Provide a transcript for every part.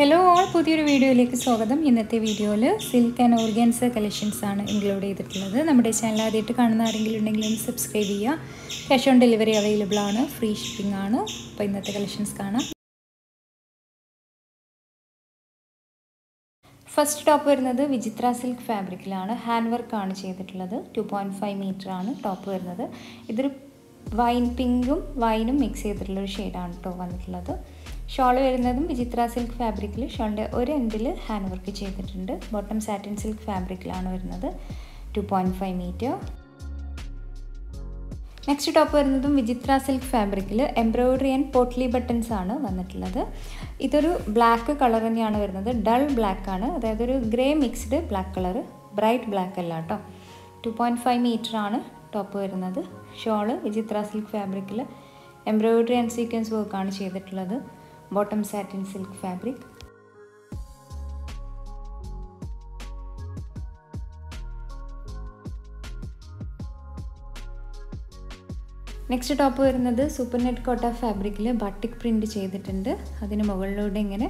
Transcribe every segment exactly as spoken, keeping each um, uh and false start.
Hello all, പുതിയൊരു വീഡിയോയിലേക്ക് സ്വാഗതം. ഇന്നത്തെ വീഡിയോയിൽ സിൽക്ക് ആൻഡ് ഓർഗാൻസ കളക്ഷൻസ് ആണ് ഇൻക്ലൂഡ് ചെയ്തിട്ടുള്ളത്. നമ്മുടെ ചാനൽ ആദ്യമായിട്ട് കാണുന്ന ആരെങ്കിലും ഉണ്ടെങ്കിൽ ഒന്ന് സബ്സ്ക്രൈബ് ചെയ്യുക. ക്യാഷ് ഓൺ ഡെലിവറി അവൈലബിൾ ആണ്, ഫ്രീ ഷിപ്പിംഗ് ആണ്. അപ്പോൾ ഇന്നത്തെ കളക്ഷൻസ് കാണാം. ഫസ്റ്റ് ടോപ്പ് വരുന്നത് വിചിത്ര സിൽക്ക് ഫാബ്രിക്കിലാണ്, ഹാൻഡ് വർക്ക് ആണ് ചെയ്തിട്ടുള്ളത്. ടു പോയിൻറ്റ് ഫൈവ് മീറ്റർ ആണ് ടോപ്പ് വരുന്നത്. ഇതൊരു വൈൻ പിങ്കും വൈനും മിക്സ് ചെയ്തിട്ടുള്ളൊരു ഷെയ്ഡാണ് കേട്ടോ വന്നിട്ടുള്ളത്. ഷോൾ വരുന്നതും വിചിത്ര സിൽക്ക് ഫാബ്രിക്കിൽ, ഷോളിൻ്റെ ഒരു എൻഡിൽ ഹാൻഡ് വർക്ക് ചെയ്തിട്ടുണ്ട്. ബോട്ടം സാറ്റിൻ സിൽക്ക് ഫാബ്രിക്കിലാണ് വരുന്നത്, two point five metre. Next top വരുന്നതും വിചിത്ര സിൽക്ക് ഫാബ്രിക്കിൽ എംബ്രോയിഡറി ആൻഡ് പോട്ട്ലി ബട്ടൺസ് ആണ് വന്നിട്ടുള്ളത്. ഇതൊരു ബ്ലാക്ക് കളർ തന്നെയാണ് വരുന്നത്, ഡൾ ബ്ലാക്ക് ആണ്. അതായത് ഒരു grey mixed black colour, bright black അല്ല കേട്ടോ. ടു പോയിൻറ്റ് ഫൈവ് മീറ്റർ ആണ് ടോപ്പ് വരുന്നത്. ഷോള് വിചിത്ര സിൽക്ക് ഫാബ്രിക്കിൽ എംബ്രോയിഡറി ആൻഡ് സീക്വൻസ് വർക്കാണ് ചെയ്തിട്ടുള്ളത്. Bottom satin silk fabric. Next top വരുന്നത് സൂപ്പർ നെറ്റ് കോട്ട ഫാബ്രിക്കിൽ ബട്ടിക് പ്രിൻ്റ് ചെയ്തിട്ടുണ്ട്. അതിന് മുകളിലൂടെ ഇങ്ങനെ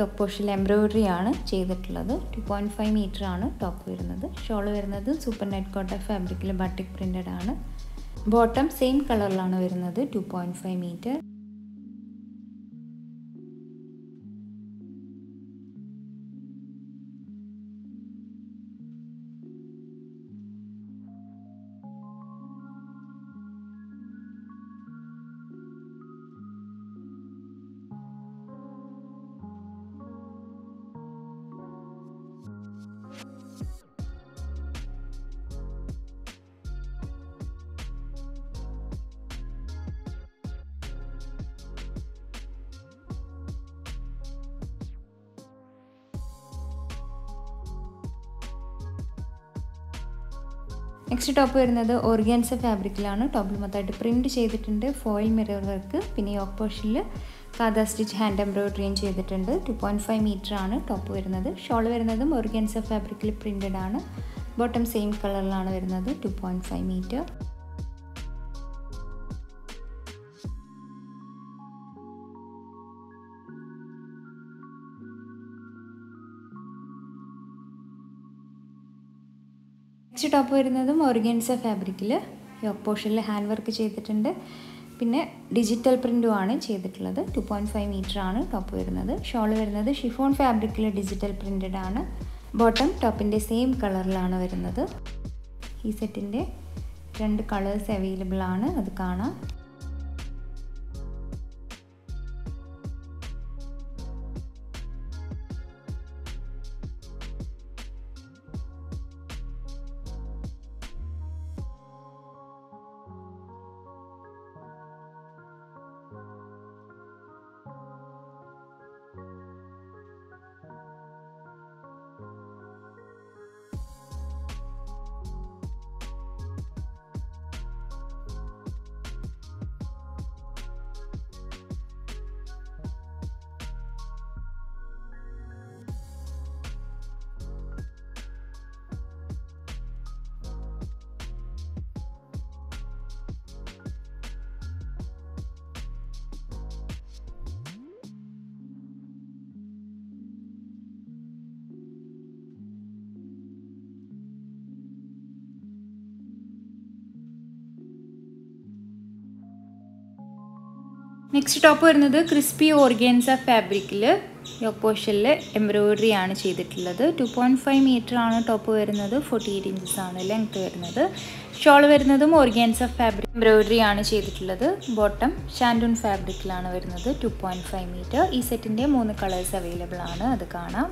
യോക്ക് പോർഷനിൽ എംബ്രോയിഡറി ആണ് ചെയ്തിട്ടുള്ളത്. ടു പോയിൻറ്റ് ഫൈവ് മീറ്റർ ആണ് ടോപ്പ് വരുന്നത്. ഷോൾ വരുന്നത് സൂപ്പർ നെറ്റ് കോട്ട ഫാബ്രിക്കിൽ ബട്ടിക് പ്രിൻ്റഡ് ആണ്. ബോട്ടം സെയിം കളറിലാണ് വരുന്നത്, two point five metre. Next top വരുന്നത് ഓർഗാൻസ ഫാബ്രിക്കിലാണ്. ടോപ്പിൽ മൊത്തമായിട്ട് പ്രിൻറ്റ് ചെയ്തിട്ടുണ്ട്, ഫോയിൽ മിറർ വർക്ക്, പിന്നെ യോക്ക് പോർഷനിൽ കാദാ സ്റ്റിച്ച് ഹാൻഡ് എംബ്രോയിഡറിയും ചെയ്തിട്ടുണ്ട്. ടു പോയിൻറ്റ് ഫൈവ് മീറ്റർ ആണ് ടോപ്പ് വരുന്നത്. ഷോൾ വരുന്നതും ഓർഗാൻസ ഫാബ്രിക്കിൽ പ്രിൻറ്റഡ് ആണ്. ബോട്ടം സെയിം കളറിലാണ് വരുന്നത്, two point five metre. Next top വരുന്നതും ഓർഗാൻസ ഫാബ്രിക്കിൽ യോക്ക് പോർഷനിൽ ഹാൻഡ് വർക്ക് ചെയ്തിട്ടുണ്ട്, പിന്നെ ഡിജിറ്റൽ പ്രിൻറ്റും ആണ് ചെയ്തിട്ടുള്ളത്. ടു പോയിൻറ്റ് ഫൈവ് മീറ്റർ ആണ് ടോപ്പ് വരുന്നത്. ഷോൾ വരുന്നത് ഷിഫോൺ ഫാബ്രിക്കിൽ ഡിജിറ്റൽ പ്രിൻറ്റഡ് ആണ്. ബോട്ടം ടോപ്പിൻ്റെ സെയിം കളറിലാണ് വരുന്നത്. ഈ സെറ്റിൻ്റെ രണ്ട് കളേഴ്സ് അവൈലബിൾ ആണ്, അത് കാണാം. നെക്സ്റ്റ് ടോപ്പ് വരുന്നത് ക്രിസ്പി ഓർഗാൻസ ഫാബ്രിക്കിൽ യോക്ക് പോർഷനിൽ എംബ്രോയിഡറി ആണ് ചെയ്തിട്ടുള്ളത്. ടു പോയിൻറ്റ് ഫൈവ് മീറ്റർ ആണ് ടോപ്പ് വരുന്നത്, ഫോർട്ടി എയ്റ്റ് ഇഞ്ചസ് ആണ് ലെങ്ത് വരുന്നത്. ഷോൾ വരുന്നതും ഓർഗാൻസ ഫാബ്രിക് എംബ്രോയിഡറി ആണ് ചെയ്തിട്ടുള്ളത്. ബോട്ടം ഷാൻഡൂൺ ഫാബ്രിക്കിലാണ് വരുന്നത്, ടു പോയിൻറ്റ് ഫൈവ് മീറ്റർ. ഈ സെറ്റിൻ്റെ മൂന്ന് കളേഴ്സ് അവൈലബിൾ ആണ്, അത് കാണാം.